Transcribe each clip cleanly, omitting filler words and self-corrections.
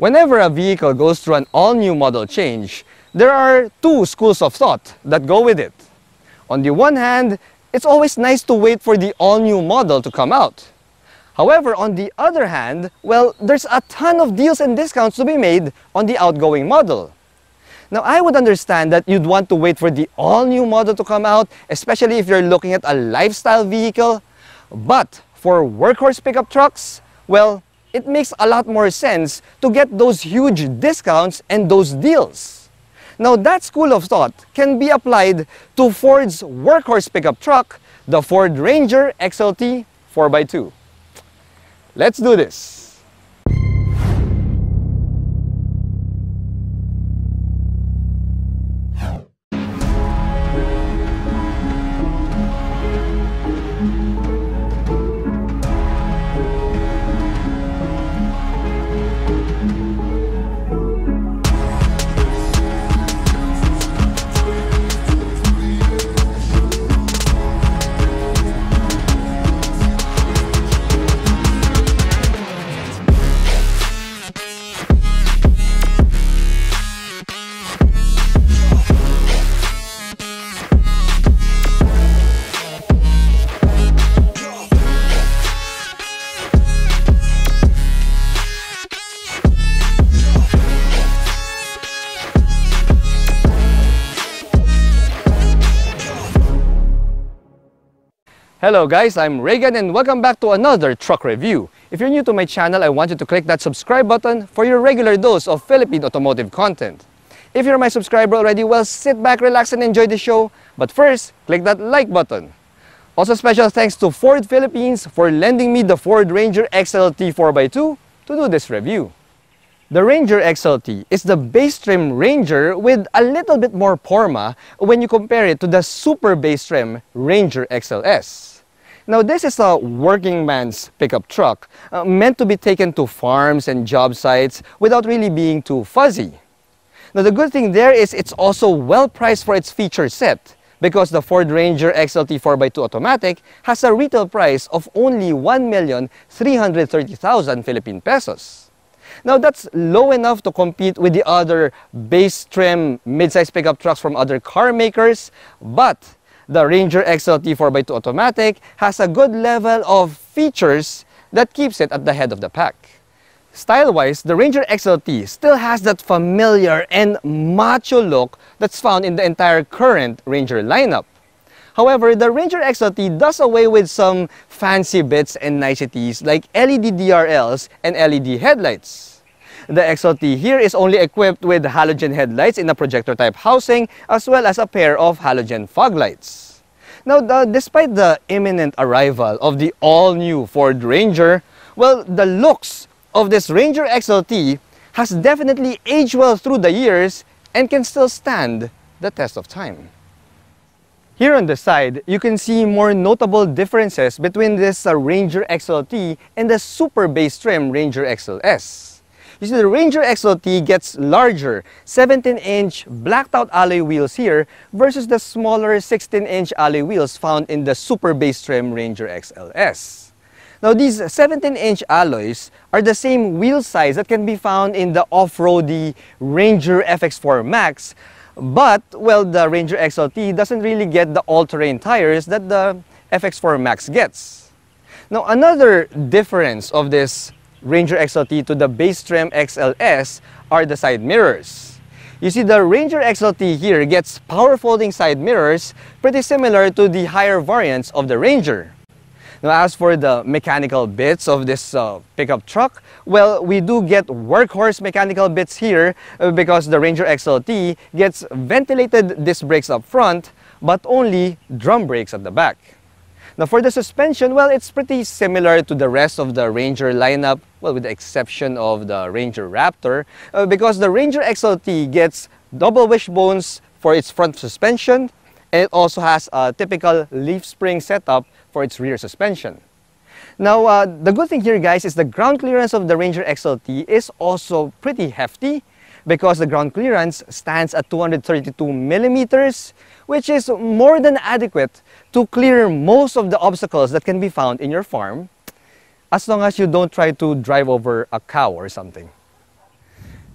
Whenever a vehicle goes through an all-new model change, there are two schools of thought that go with it. On the one hand, it's always nice to wait for the all-new model to come out. However, on the other hand, well, there's a ton of deals and discounts to be made on the outgoing model. Now, I would understand that you'd want to wait for the all-new model to come out, especially if you're looking at a lifestyle vehicle. But for workhorse pickup trucks, well, it makes a lot more sense to get those huge discounts and those deals. Now, that school of thought can be applied to Ford's workhorse pickup truck, the Ford Ranger XLT 4x2. Let's do this. Hello guys, I'm Reagan and welcome back to another truck review. If you're new to my channel, I want you to click that subscribe button for your regular dose of Philippine automotive content. If you're my subscriber already, well, sit back, relax, and enjoy the show. But first, click that like button. Also, special thanks to Ford Philippines for lending me the Ford Ranger XLT 4x2 to do this review. The Ranger XLT is the base trim Ranger with a little bit more porma when you compare it to the super base trim Ranger XLS. Now, this is a working man's pickup truck meant to be taken to farms and job sites without really being too fuzzy. Now, the good thing there is it's also well priced for its feature set because the Ford Ranger XLT 4x2 automatic has a retail price of only 1,330,000 Philippine pesos. Now, that's low enough to compete with the other base trim mid-size pickup trucks from other car makers, but the Ranger XLT 4x2 automatic has a good level of features that keeps it at the head of the pack. Style-wise, the Ranger XLT still has that familiar and macho look that's found in the entire current Ranger lineup. However, the Ranger XLT does away with some fancy bits and niceties like LED DRLs and LED headlights. The XLT here is only equipped with halogen headlights in a projector-type housing as well as a pair of halogen fog lights. Now, despite the imminent arrival of the all-new Ford Ranger, well, the looks of this Ranger XLT has definitely aged well through the years and can still stand the test of time. Here on the side, you can see more notable differences between this Ranger XLT and the super base trim Ranger XLS. You see, the Ranger XLT gets larger 17-inch blacked-out alloy wheels here versus the smaller 16-inch alloy wheels found in the super base trim Ranger XLS. Now, these 17-inch alloys are the same wheel size that can be found in the off-roady Ranger FX4 Max. But, well, the Ranger XLT doesn't really get the all-terrain tires that the FX4 Max gets. Now, another difference of this Ranger XLT to the base trim XLS are the side mirrors. You see, the Ranger XLT here gets power folding side mirrors pretty similar to the higher variants of the Ranger. Now, as for the mechanical bits of this pickup truck, well, we do get workhorse mechanical bits here because the Ranger XLT gets ventilated disc brakes up front, but only drum brakes at the back. Now, for the suspension, well, it's pretty similar to the rest of the Ranger lineup, well, with the exception of the Ranger Raptor, because the Ranger XLT gets double wishbones for its front suspension, and it also has a typical leaf spring setup for its rear suspension. Now, the good thing here, guys, is the ground clearance of the Ranger XLT is also pretty hefty because the ground clearance stands at 232 millimeters, which is more than adequate to clear most of the obstacles that can be found in your farm, as long as you don't try to drive over a cow or something.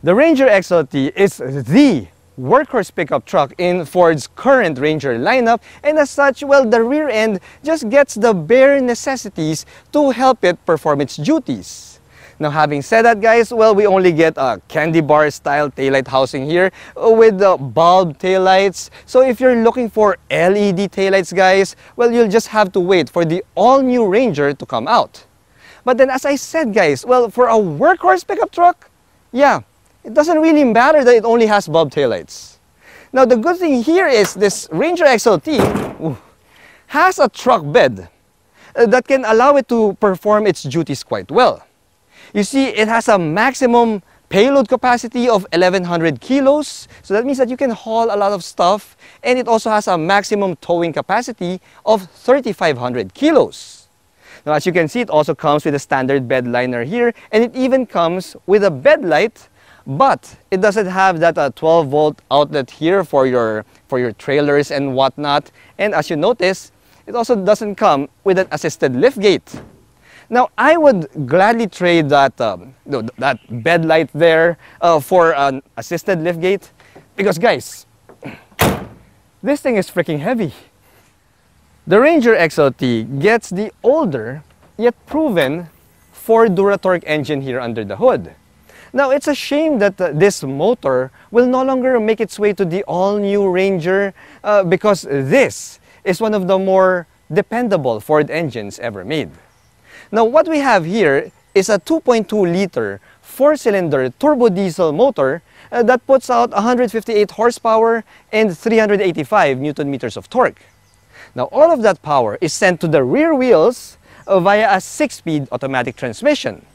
The Ranger XLT is the workhorse pickup truck in Ford's current Ranger lineup, and as such, well, the rear end just gets the bare necessities to help it perform its duties. Now, having said that, guys, well, we only get a candy bar style taillight housing here with the bulb taillights. So if you're looking for LED taillights, guys, well, you'll just have to wait for the all-new Ranger to come out. But then, as I said, guys, well, for a workhorse pickup truck, yeah, it doesn't really matter that it only has bulb taillights. Now, the good thing here is this Ranger XLT has a truck bed that can allow it to perform its duties quite well. You see, it has a maximum payload capacity of 1,100 kilos. So that means that you can haul a lot of stuff. And it also has a maximum towing capacity of 3,500 kilos. Now, as you can see, it also comes with a standard bed liner here, and it even comes with a bed light, but it doesn't have that 12-volt outlet here for your trailers and whatnot. And as you notice, it also doesn't come with an assisted liftgate. Now, I would gladly trade that bed light there for an assisted liftgate, because, guys, this thing is freaking heavy. The Ranger XLT gets the older, yet proven, Ford Duratorq engine here under the hood. Now, it's a shame that this motor will no longer make its way to the all-new Ranger because this is one of the more dependable Ford engines ever made. Now, what we have here is a 2.2-liter four-cylinder turbo diesel motor that puts out 158 horsepower and 385 newton-meters of torque. Now, all of that power is sent to the rear wheels via a 6-speed automatic transmission.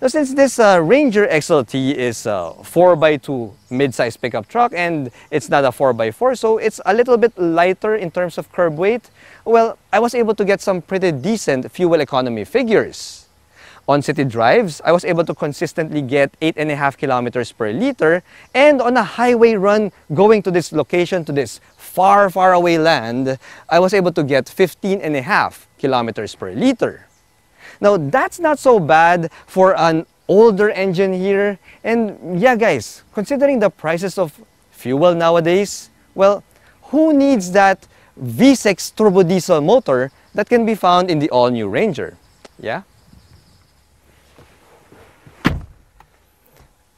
Now, since this Ranger XLT is a 4x2 mid-size pickup truck and it's not a 4x4, so it's a little bit lighter in terms of curb weight, well, I was able to get some pretty decent fuel economy figures. On city drives, I was able to consistently get 8.5 kilometers per liter, and on a highway run going to this location, to this far, far away land, I was able to get 15.5 kilometers per liter. Now, that's not so bad for an older engine here. And yeah, guys, considering the prices of fuel nowadays, well, who needs that V6 turbo diesel motor that can be found in the all-new Ranger? Yeah?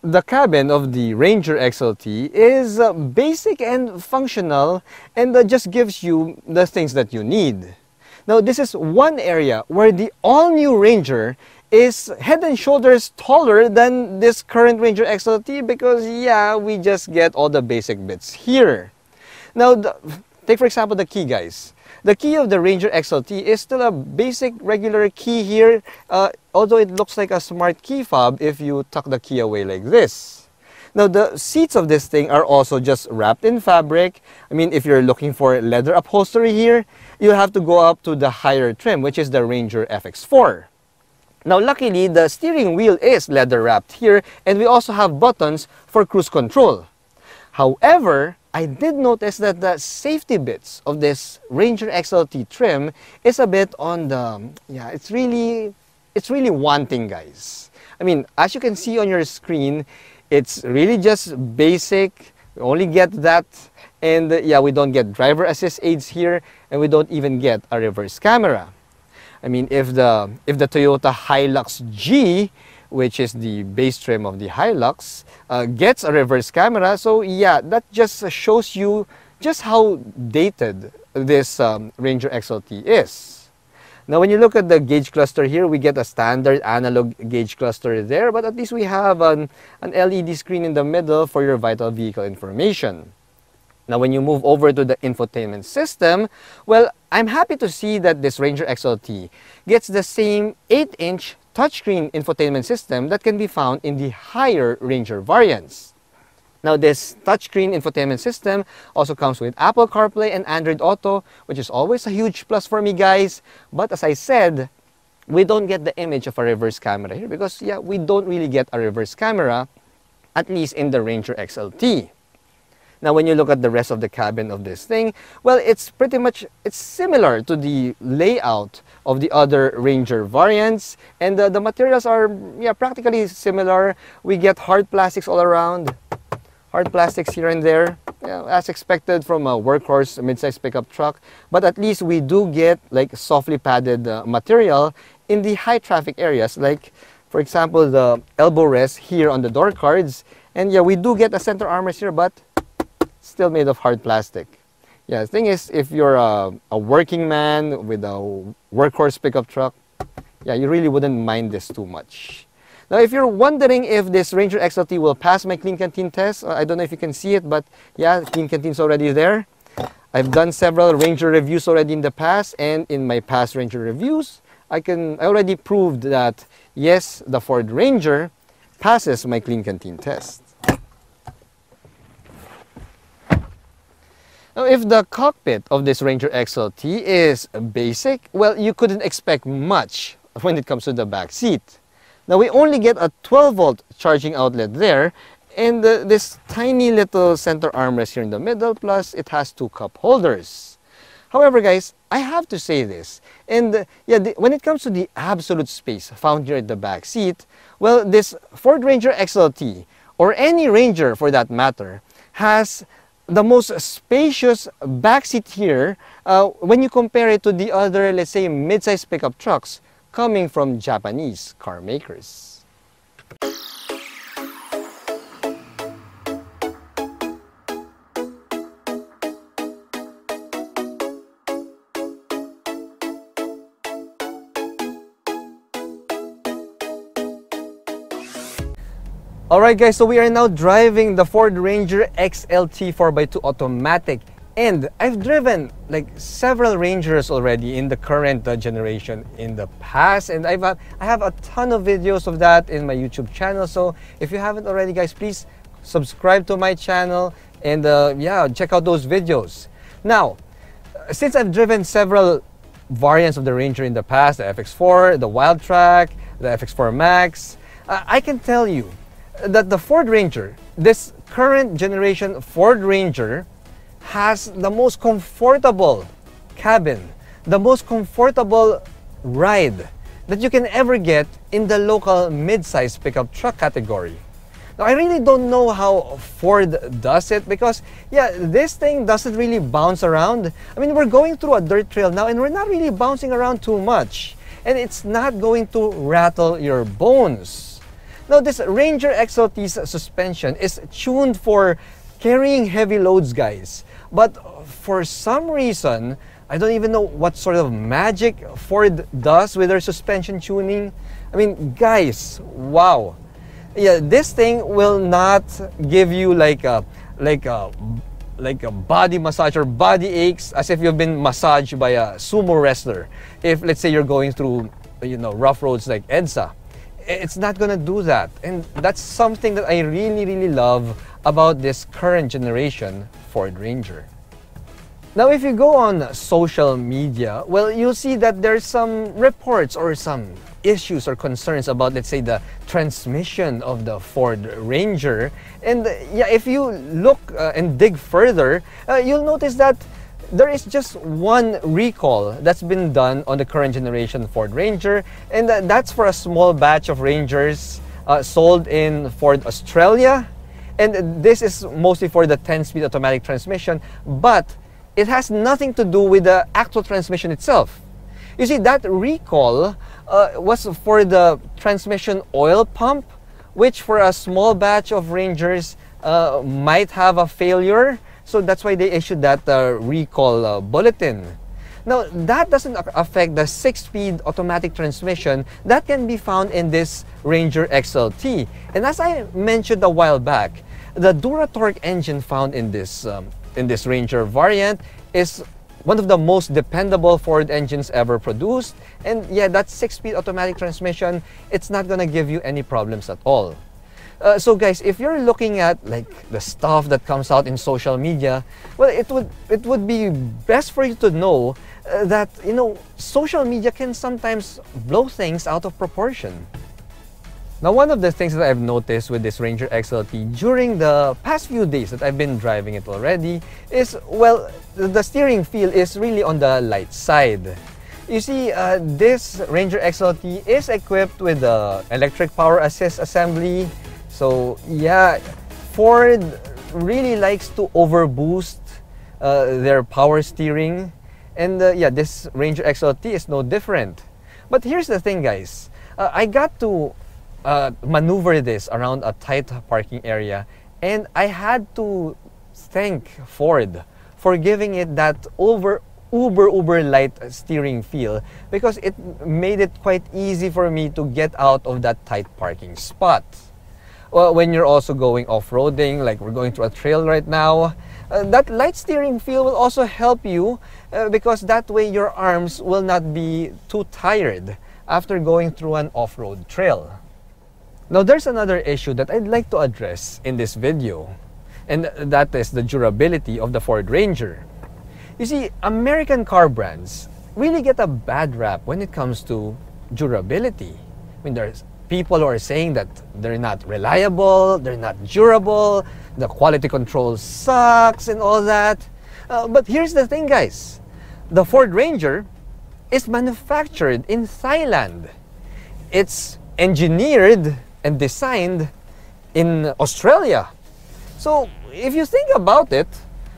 The cabin of the Ranger XLT is basic and functional, and just gives you the things that you need. Now, this is one area where the all-new Ranger is head and shoulders taller than this current Ranger XLT, because, yeah, we just get all the basic bits here. Now, take for example the key, guys. The key of the Ranger XLT is still a basic regular key here, although it looks like a smart key fob if you tuck the key away like this. Now, the seats of this thing are also just wrapped in fabric. I mean, if you're looking for leather upholstery here, you'll have to go up to the higher trim, which is the Ranger FX4. Now, luckily, the steering wheel is leather wrapped here, and we also have buttons for cruise control. However, I did notice that the safety bits of this Ranger XLT trim is a bit on the, yeah, it's really wanting, guys. I mean, as you can see on your screen, it's really just basic. We only get that, and yeah, we don't get driver assist aids here, and we don't even get a reverse camera. I mean, if the Toyota Hilux G, which is the base trim of the Hilux, gets a reverse camera. So yeah, that just shows you just how dated this Ranger XLT is. Now, when you look at the gauge cluster here, we get a standard analog gauge cluster there, but at least we have an LED screen in the middle for your vital vehicle information. Now, when you move over to the infotainment system, well, I'm happy to see that this Ranger XLT gets the same 8-inch touchscreen infotainment system that can be found in the higher Ranger variants. Now, this touchscreen infotainment system also comes with Apple CarPlay and Android Auto, which is always a huge plus for me, guys. But as I said, we don't get the image of a reverse camera here because, yeah, we don't really get a reverse camera, at least in the Ranger XLT. Now, when you look at the rest of the cabin of this thing, well, it's pretty much, it's similar to the layout of the other Ranger variants, and the materials are, yeah, practically similar. We get hard plastics all around, hard plastics here and there, yeah, as expected from a workhorse midsize pickup truck, but at least we do get like softly padded material in the high traffic areas, like for example the elbow rest here on the door cards. And yeah, we do get a center armrest here, but still made of hard plastic. Yeah, the thing is, if you're a working man with a workhorse pickup truck, yeah, you really wouldn't mind this too much. Now, if you're wondering if this Ranger XLT will pass my clean canteen test, I don't know if you can see it, but yeah, clean canteen's already there. I've done several Ranger reviews already in the past, and in my past Ranger reviews, I already proved that, yes, the Ford Ranger passes my clean canteen test. Now, if the cockpit of this Ranger XLT is basic, well, you couldn't expect much when it comes to the back seat. Now, we only get a 12-volt charging outlet there, and this tiny little center armrest here in the middle, plus it has two cup holders. However, guys, I have to say this, and yeah, when it comes to the absolute space found here at the back seat, well, this Ford Ranger XLT, or any Ranger for that matter, has the most spacious backseat here when you compare it to the other, let's say, mid-size pickup trucks coming from Japanese car makers. Alright guys, so we are now driving the Ford Ranger XLT 4x2 automatic, and I've driven like several Rangers already in the current generation in the past, and I have a ton of videos of that in my YouTube channel. So if you haven't already, guys, please subscribe to my channel and yeah, check out those videos. Now, since I've driven several variants of the Ranger in the past, the FX4, the Wildtrak, the FX4 Max, I can tell you that the Ford Ranger, this current generation Ford Ranger, has the most comfortable cabin, the most comfortable ride that you can ever get in the local mid-size pickup truck category. Now, I really don't know how Ford does it because, yeah, this thing doesn't really bounce around. I mean, we're going through a dirt trail now and we're not really bouncing around too much, and it's not going to rattle your bones. Now, this Ranger XLT's suspension is tuned for carrying heavy loads, guys. But for some reason, I don't even know what sort of magic Ford does with their suspension tuning. I mean, guys, wow. Yeah, this thing will not give you like a body massage or body aches as if you've been massaged by a sumo wrestler. If, let's say, you're going through, you know, rough roads like EDSA. It's not gonna do that, and that's something that I really love about this current generation Ford Ranger. Now, if you go on social media, well, you'll see that there's some reports or some issues or concerns about, let's say, the transmission of the Ford Ranger. And yeah, if you look and dig further, you'll notice that there is just one recall that's been done on the current generation Ford Ranger, and that's for a small batch of Rangers sold in Ford Australia. And this is mostly for the 10-speed automatic transmission, but it has nothing to do with the actual transmission itself. You see, that recall was for the transmission oil pump, which for a small batch of Rangers might have a failure. So that's why they issued that recall bulletin. Now, that doesn't affect the 6-speed automatic transmission that can be found in this Ranger XLT. And as I mentioned a while back, the Duratorq engine found in this Ranger variant is one of the most dependable Ford engines ever produced. And yeah, that 6-speed automatic transmission, it's not gonna give you any problems at all. So guys, if you're looking at like the stuff that comes out in social media, well, it would be best for you to know that, you know, social media can sometimes blow things out of proportion. Now, one of the things that I've noticed with this Ranger XLT during the past few days that I've been driving it already is, well, the steering feel is really on the light side. You see, this Ranger XLT is equipped with the electric power assist assembly. So yeah, Ford really likes to overboost their power steering. And yeah, this Ranger XLT is no different. But here's the thing, guys. I got to maneuver this around a tight parking area, and I had to thank Ford for giving it that uber light steering feel, because it made it quite easy for me to get out of that tight parking spot. Well, when you're also going off-roading, like we're going through a trail right now, that light steering feel will also help you because that way your arms will not be too tired after going through an off-road trail. Now, there's another issue that I'd like to address in this video, and that is the durability of the Ford Ranger. You see, American car brands really get a bad rap when it comes to durability. I mean, there's people who are saying that they're not reliable, they're not durable, the quality control sucks and all that. But here's the thing, guys. The Ford Ranger is manufactured in Thailand. It's engineered and designed in Australia. So if you think about it,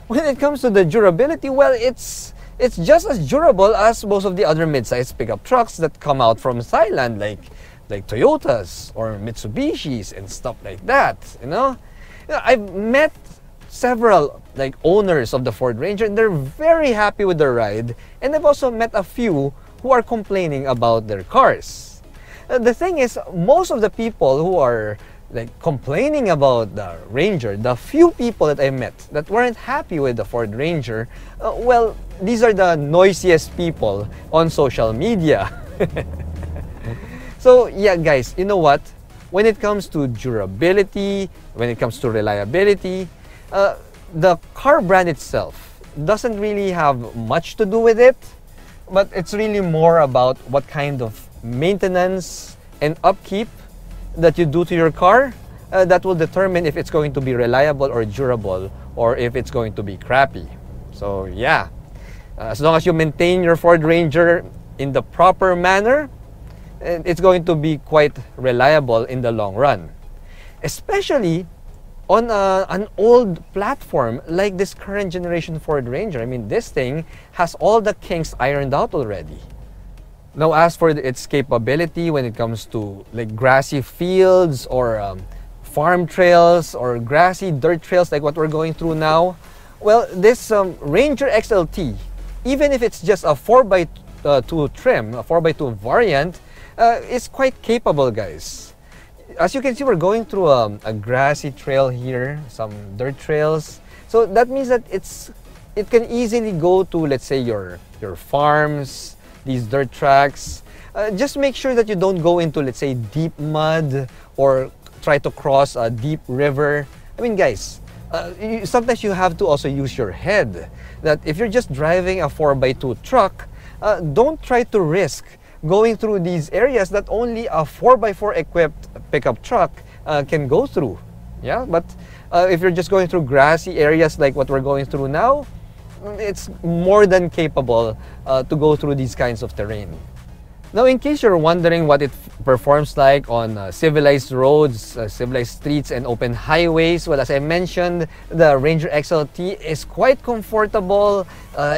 when it comes to the durability, well, it's just as durable as most of the other mid-sized pickup trucks that come out from Thailand, like Toyotas or Mitsubishis and stuff like that, you know? I've met several owners of the Ford Ranger, and they're very happy with the ride, and I've also met a few who are complaining about their cars. The thing is, most of the people who are complaining about the Ranger, the few people that I met that weren't happy with the Ford Ranger, well, these are the noisiest people on social media. So yeah, guys, you know what? When it comes to durability, when it comes to reliability, the car brand itself doesn't really have much to do with it, but it's really more about what kind of maintenance and upkeep that you do to your car that will determine if it's going to be reliable or durable, or if it's going to be crappy. So yeah, as long as you maintain your Ford Ranger in the proper manner, it's going to be quite reliable in the long run, especially on an old platform like this current generation Ford Ranger. I mean, this thing has all the kinks ironed out already. Now, as for its capability when it comes to grassy fields or farm trails or grassy dirt trails like what we're going through now, well, this Ranger XLT, even if it's just a 4x2 trim, a 4x2 variant, is quite capable, guys. As you can see, we're going through a grassy trail here, some dirt trails. So that means that it can easily go to, let's say, your farms, these dirt tracks. Just make sure that you don't go into, let's say, deep mud or try to cross a deep river. I mean, guys, sometimes you have to also use your head, that if you're just driving a 4x2 truck, don't try to risk going through these areas that only a 4x4 equipped pickup truck can go through. Yeah, but if you're just going through grassy areas like what we're going through now, it's more than capable to go through these kinds of terrain. Now, in case you're wondering what it performs like on civilized roads, civilized streets, and open highways, well, as I mentioned, the Ranger XLT is quite comfortable.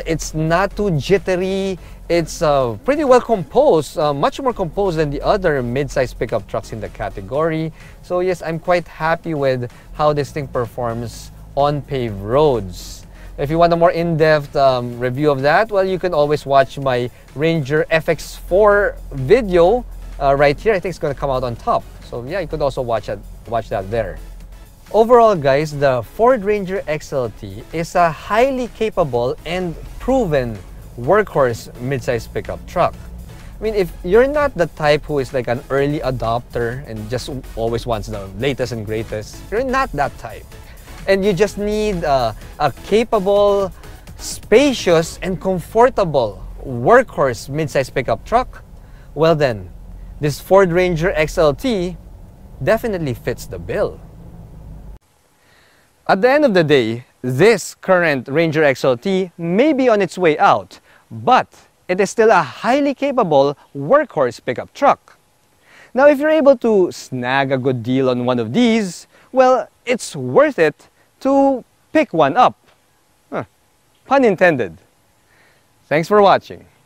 It's not too jittery. It's pretty well composed, much more composed than the other mid-sized pickup trucks in the category. So yes, I'm quite happy with how this thing performs on paved roads. If you want a more in-depth review of that, well, you can always watch my Ranger FX4 video right here. I think it's going to come out on top. So yeah, you could also watch that there. Overall, guys, the Ford Ranger XLT is a highly capable and proven workhorse mid-size pickup truck. I mean, if you're not the type who is an early adopter and just always wants the latest and greatest, you're not that type. And you just need a capable, spacious, and comfortable workhorse mid-size pickup truck, well then, this Ford Ranger XLT definitely fits the bill. At the end of the day, this current Ranger XLT may be on its way out, but it is still a highly capable workhorse pickup truck. Now, if you're able to snag a good deal on one of these, well, it's worth it to pick one up. Pun intended. Thanks for watching.